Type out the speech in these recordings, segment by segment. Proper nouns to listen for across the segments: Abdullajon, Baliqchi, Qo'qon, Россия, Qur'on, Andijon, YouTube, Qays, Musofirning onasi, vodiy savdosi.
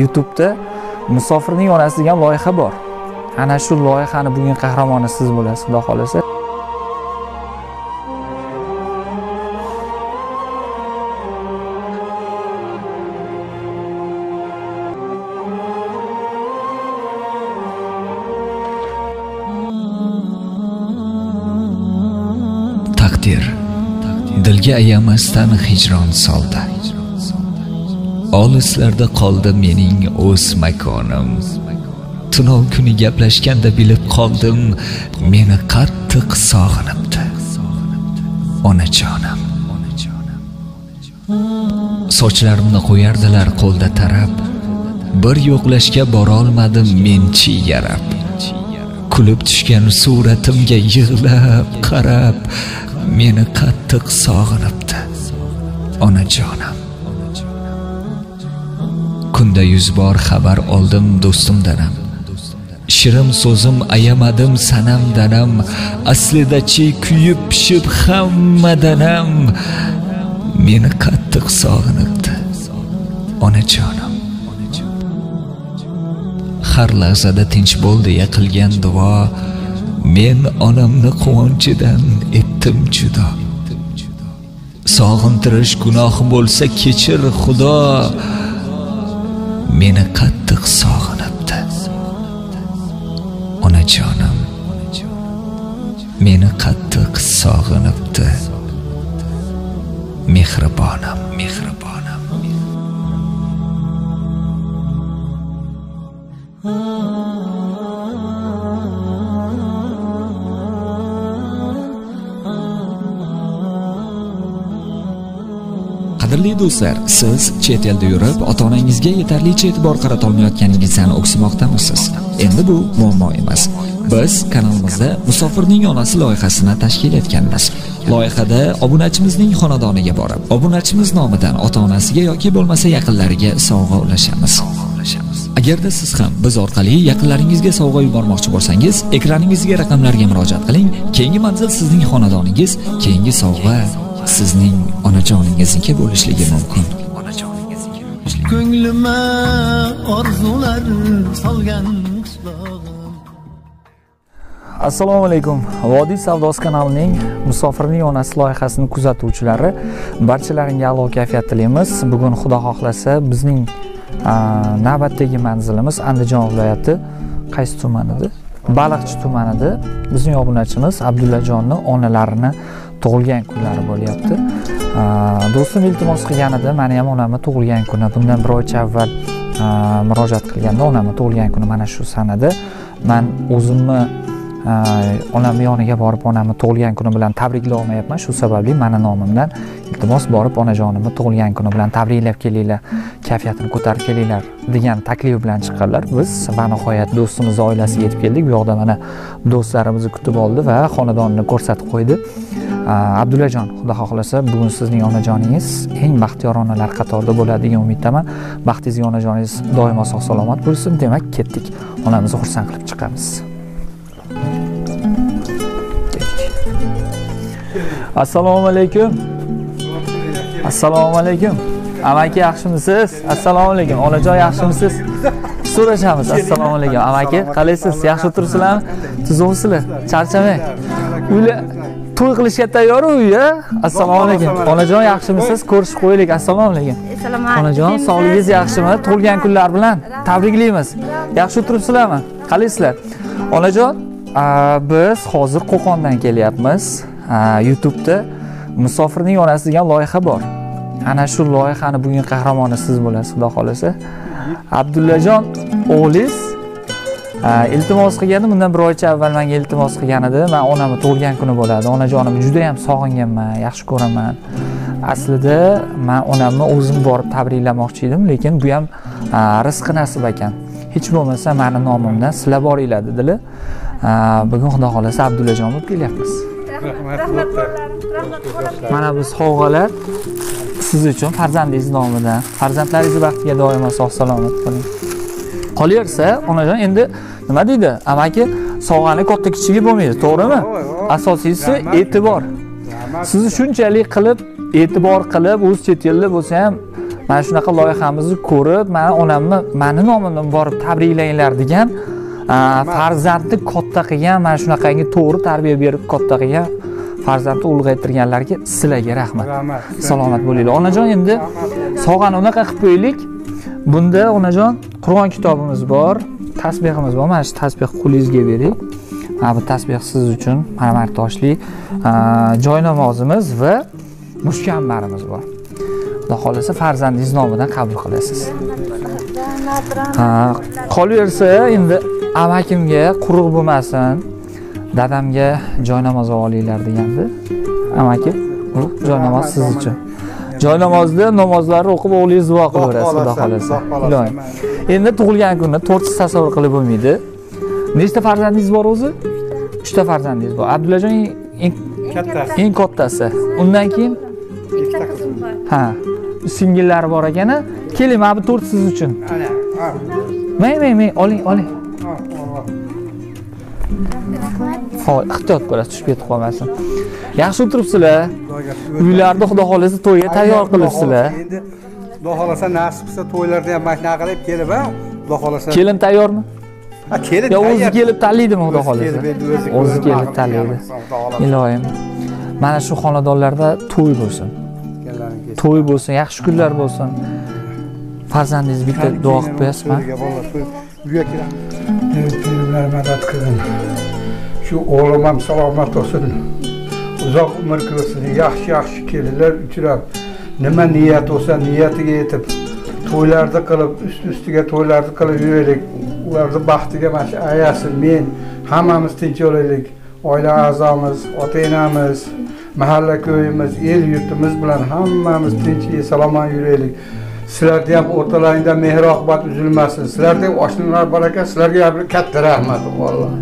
YouTube'da Musofirning onasi degan loyiha bor. Ana shu loyihani bugun qahramoni siz bo'lasiz, xudo xolasa. Taqdir dilga ayamasdan hijron soldi. Olislarda qoldi mening o'z makonim. Tunov kuni gaplashganda bilib qoldim, meni qattiq sog'inibdi. Onajonim. Sochlarimni qo'yardilar qo'lda tarab, bir yo'qlashga bora olmadim men chigarab. Kulib tushgan suratimga yig'lab qarab, meni qattiq sog'inibdi. Onajonim. Kunda 100 bor xabar oldim do'stimdanam. Shirim so'zim ayamadim sanamdanam. Aslida-chi kuyib pishib hammadanam meni qattiq sog'inibdi. Onajonim. Har lahzada tinch bo'ldi yaqilgan duo. Men onamni quvonchidan etdim judo. Sog'intirish gunohi bo'lsa kechir Xudo. Meni qattiq sog'inibdi. Onajonim. Meni qattiq sog'inibdi. Mehribonim, mehribonim. Qadrli do'stlar, siz chet elda yurib, ota-onangizga yetarlicha e'tibor qarata olmayotganingizni o'ksimoqdamisiz? Endi bu muammo emas. Biz kanalimizda Musofirning onasi loyihasini tashkil etganmiz. Loyihada obunachimizning xonadoniga borib, obunachimiz nomidan ota-onasiga yoki bo'lmasa yaqinlariga sovg'a ulashamiz. Agarda siz ham biz orqali yaqinlaringizga sovg'a yubormoqchi bo'lsangiz, ekraningizga raqamlarga murojaat qiling. Keyingi manzil sizning xonadoningiz, keyingi sovg'a sizning onajoningizniki bo'lishligi mumkin. Ko'nglimga orzular solgan quslog'im. Assalomu alaykum. Vodiy Savdosi kanalining Musofirning onasi loyihasini kuzatuvchilari, barchalaringizga a'lo kayfiyat tilaymiz. Bugun Xudo xohlasa bizning navbatdagi manzilimiz Andijon viloyati Qays tumanida, Baliqchi tumanida bizning obunachimiz Abdullajonning onalarini tug'ilgan kunlari bo'lyapti. Do'stim iltimos qilgan edi, meni ham onamni tug'ilgan kuni, bundan bir oy avval murojaat qilganda onamni tug'ilgan kuni mana shu sanada. Men o'zimni onamning yoniga borib onamni tug'ilgan kuni bilan tabriklay olmayapman. Shu sababli meni nomimdan iltimos borib onajonimni tug'ilgan kuni bilan tabriklab kelinglar, kayfiyatini ko'tarib kelinglar degan taklif bilan chiqqanlar. Biz va nihoyat do'stimiz oilasiga yetib keldik. Bu yoqda mana do'stlarimizni kutib oldi va xonadonni ko'rsatib qo'ydi. Abdullajon, Xudo xohlasa bugun sizning onajoningiz eng baxtiyor onalar qatorida bo'ladi degan umiddaman. Baxtingizga onajoningiz doimo sog' salomat bo'lsin. Demak, ketdik. Onamizni xursand qilib chiqamiz. Assalomu alaykum. Assalomu alaykum. Amaki yaxshimisiz? Assalomu alaykum. Onajon yaxshimisiz? So'rashamiz. Assalomu alaykum. Amaki, qalaysiz? Yaxshi turibsizlarmi? Tuzumsizlar? Charchamang. Uylar to'y qilishga tayyormi? Assalomu alaykum. Onajon yaxshimisiz? Ko'rishib qo'yaylik. Assalomu alaykum. Onajon, sog'ligingiz yaxshimi? Tug'ilgan kunlar bilan tabriklaymiz. Yaxshi turibsizlarmi? Qalaysizlar? Onajon, biz hozir Qo'qondan kelyapmiz. YouTube'da Musofirning onasi degan loyiha bor. Ana shu loyihani bugun qahramoni siz bo'lasiz, xudo xolasa. Abdullajon o'g'lingiz iltimos qilganda bundan bir oycha avval menga iltimos qilgan edi. Men onamni tug'ilgan kuni bo'ladi. Onajonimni juda ham sog'inganman, yaxshi ko'raman. Aslida men onamni o'zim borib tabriklamoqchi edim, lekin bu ham rizqi nasib ekan. Hech bo'lmasa meni nomimdan sizlar boringlar dedilar. Bugun Xudo xolasa Abdullajon bo'lib kelyapmiz. Mana bu sovg'alar siz uchun farzandingiz nomidan. Farzandlaringiz baxtiga doimo sog' salomat bo'ling. Qolaversa, onajon endi nima deydi? Amaki sovg'ani katta kichigi bo'lmaydi, to'g'rimi? Asosiysi e'tibor. Sizni shunchalik qilib, e'tibor qilib, o'z chet elda bo'lsa ham Mana shunaqa loyihamizni ko'rib, meni onamni meni nomimdan borib tabriklanglar degan, farzandni katta qilgan, mana shunaqangi to'g'ri tarbiya berib katta qilgan, farzandni ulg'aytirganlarga sizlarga rahmat. Salomat bo'linglar. Onajon, endi sog'an unaqa qilib qo'ylik. Bunda onajon Qur'on kitobimiz bor, tasbehimiz bor. Mana shu tasbeh qo'lingizga bering. Mana bu tasbeh siz uchun, marmar toshli joy namozimiz va mushkambarimiz bor. Xudo xolasa farzandingiz nomidan qabul qilasiz. Qolaversa endi amakimga quruq bo'lmasin, dadamga joy namoz olinglar degandi. Amaki, bu joy namoz siz uchun. Joy namozda namozlarni o'qib o'g'lingiz duo qilaverasiz, xudo xolasa. Iloyim. Endi tug'ilgan kunni to'rtchi tasavvur qilib bo'lmaydi. Nechta farzandingiz bor o'zi? 3 ta farzandingiz bor. Abdullajon eng kattasi. Undan keyin ikkita qizim bor. Ha. Singillari bor ekan. Keling, mana bu to'rt siz uchun. Ana. May, oling. Xo'p, ehtiyot bo'lasiz, tushib ketib qolmasin. Yaxshi o'tiribsizlar. Uylarda xudo xolasa to'yga tayyor qilibsizlar. Endi xudo xolasa nasib qilsa to'ylarda ham mashina qilib kelib, xudo xolasa. Kelin tayyormi? Ha, kelin tayyor. O'zi kelib tanlaydimi xudo xolasa? O'zi kelib tanlaydi. Iloyim. Mana shu xonadonlarda to'y bo'lsin. To'y bo'lsin, yaxshi kunlar bo'lsin. Farzandingiz bitta duo qilib qo'yasizmi? Uyga kelinglar, madad qiling. Shu o'g'lim ham salomat bo'lsin. Uzoq umr ko'rsin, yaxshi kelinlar uchrab, nima niyat bo'lsa, niyatiga yetib, to'ylarni qilib, üst-üstiga to'ylarni qilib yuraylik. Ularni baxtiga mash ayasin, men hammamiz tinch olaylik. Oila a'zomiz, ota-onamiz, mahalla ko'yimiz, el yurtimiz bilan hammamiz tinch salomon yuraylik. Sizlarga ham o'rtalaringda mehr-oqibat uzilmasin. Sizlarga ham oshnalar bor ekan, sizlarga ham katta rahmat valloh.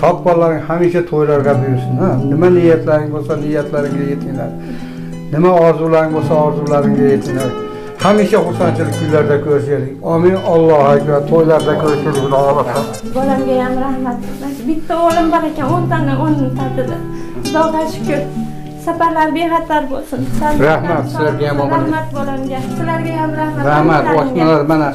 Topqonlaring hamisha to'ylarga buyursin, ha. Nima niyatlaring bo'lsa, niyatlaringga yetinglar. Nima orzularing bo'lsa, orzularingga yetinglar. Hamisha xursandchilik kunlarda ko'rishaylik. Amin. Allohu akbar. To'ylarda ko'rishaylik, Alloh. Bolamga ham rahmat. Bitta o'g'lim bor ekan, 10 tani o'g'lim tatida. Xudoga shukr. Safarlar bexatar bo'lsin. Rahmat sizlarga ham, rahmat bolamga. Sizlarga ham rahmat. Rahmat oshnalar mana.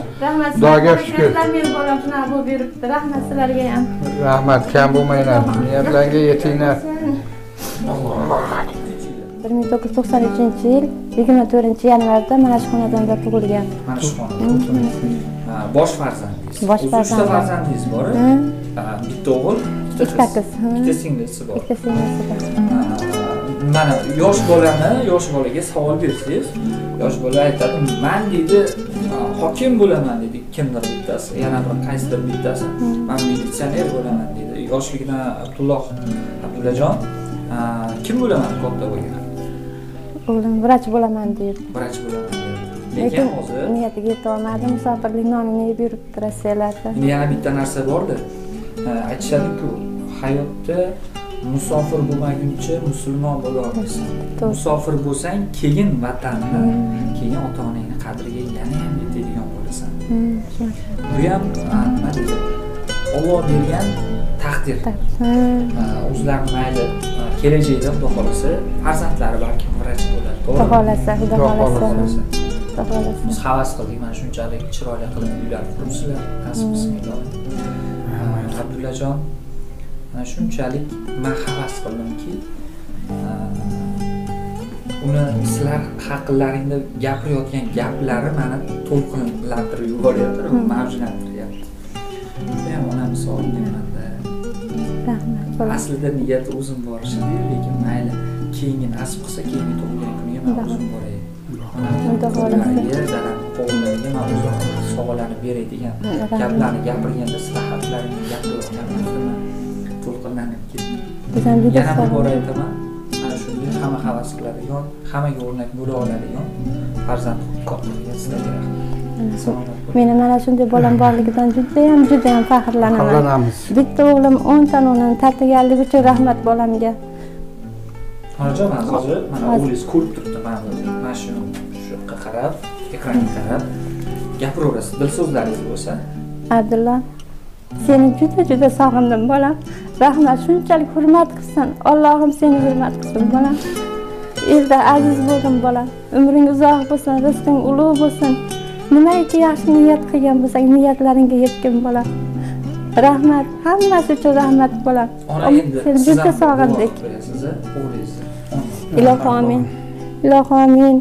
Xudoga shukr. Men bolam shuni bu beribdi. Rahmat sizlarga ham. Rahmat, kam bo'lmanglar. Niyatlarga yetinglar. Alloh. 1993-yil 24-yanvarda mana shu xonadonda tug'ilgan. Mana shu xonadonda. Bosh farzandingiz. Bosh farzandingiz bor. Bitta o'g'il, ikkita qiz. Bitta singlisi bor. Mana yosh bolaga savol bersangiz, yosh bola aytadi, "Men deydi, hokim bo'laman" dedi, kimdir bittasi, yana bir qaysidir bittasi. "Men militsioner bo'laman" dedi. Yoshligidan Abdullajon kim bo'laman katta bo'lgan? O'g'lim vrach bo'laman deydi. Vrach bo'laman deydi. Lekin hozir niyatiga yeta olmadim, musofirlik nonini yeb yuribdi Rossiyalarda. Endi yana bitta narsa bordi. Aytishadi-ku, hayotda musofir bo'lmaguncha musulmon bo'la olmaysan. Musofir bo'lsang, keyin vatanni, keyin ota-onangni qadriga yana ham yetadigan bo'lasan. Bu ham nima deydi? Alloh bergan taqdir. O'zlari mayli kelajakda xudo xolasa farzandlari balki vrach bo'lar, to'g'rimi? Xudo xolasa. Biz havas qildik, mana shunchalik chiroyli qilib uylar quribsizlar, bismillah. Abdullajon, mana shunchalik men havas qildimki, uni sizlar haqlaringda gapirayotgan gaplari meni to'lqinlantirib yuboryapti, mavjlantiryapti. Men onamiz o'rganmanda. Aslida niyati o'zim borishdi, lekin mayli keyingi nasib qilsa, keyingi tug'ilgan kuniga men o'zim boray. Xudo xolasa, dadam qo'llarga men o'zim savollarni beray degan gaplarni gapirganda sifatlarini gapirayotganman. To'lqinlanib ketdim. Yana bir bor aytaman, mana shunday hamma havas qiladigan, hammaga o'rnak bo'la oladigan farzand qo'lingizga sizlarga rahmat. Meni mana shunday bolam borligidan juda ham faxrlanaman. Bitta o'g'lim 10 ta o'g'lini tatiganligi uchun rahmat bolamga. Hozir mana o'g'lingiz ko'rib turibdi, mana shunga qarab, ekranga qarab gapiraverasiz. Dil so'zlaringiz bo'lsa. Abdulla, seni juda sog'indim bolam. Rahmat, shunchalik hurmat qilsin. Allohim seni hurmat qilsin bolam. Evde aziz bo'lsin bolam. Umring uzoq bo'lsin, rizqing ulug' bo'lsin. Nimaiki yaxshi niyat qilgan bo'lsang, niyatlaringga yetgan bolam. Rahmat, hammasi uchun rahmat bolam. Sizni juda sog'indik. Ilohim,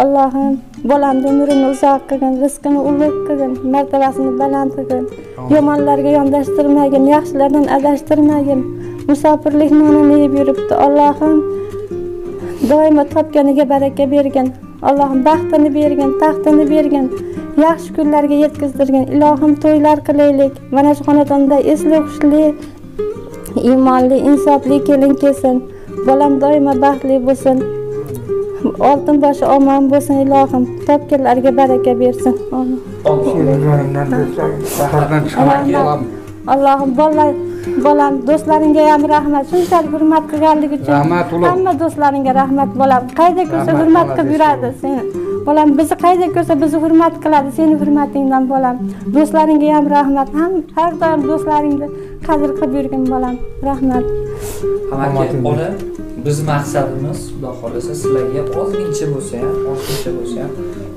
Allohim bolamning umrini uzoq qilgin, rizqini ulug' qilgin, martabasini baland qilgin. Yomonlarga yondashtirmagin, yaxshilardan adashtirmagin. Musofirlik nonini yeb yuribdi. Allohim doimo topganiga baraka bergin. Allohim baxtini bergin, taxtini bergin. Yaxshi kunlarga yetkazdirgin. Ilohim to'ylar qilaylik. Mana shu xonadonda esli, xushli, iymonli, insofli kelin kelsin. Bolam doimo baxtli bo'lsin. Oltin boshi omon bo'lsin. Ilohim topganlarga baraka bersin. Amin. Allohim bolam bolam do'stlaringga ham rahmat. Shunchalik hurmat qilganligi uchun rahmat ular. Hamma do'stlaringga rahmat bolam. Qayda ko'rsa hurmat qilib yuradi seni. Bolam bizni qayda ko'rsa bizni hurmat qiladi, seni hurmatingdan bolam. Do'stlaringga ham rahmat. Ham har doim do'stlaringni qadr qilib yurgin bolam. Rahmat. Hammaga bola, biz maqsadimiz xudo xolasa sizlarga ozgincha bo'lsa ham, ozgincha bo'lsa ham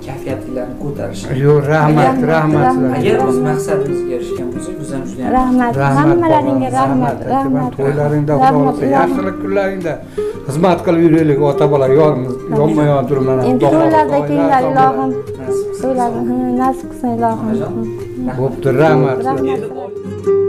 kayfiyatlarni ko'tarish. Yo'q, rahmat, rahmat sizlarga. Agar biz maqsadimizga erishgan bo'lsak, biz ham juda rahmat. Hammalaringga rahmat, rahmat. To'ylaringda xudo xolasa yaxshilik kunlaringda xizmat qilib yuraylik, ota-bola yonimiz, yonma-yon turmalar. Endi to'ylarda kelinglar, Ilohim. Nasib qilsin, Ilohim. Bo'pti, rahmat.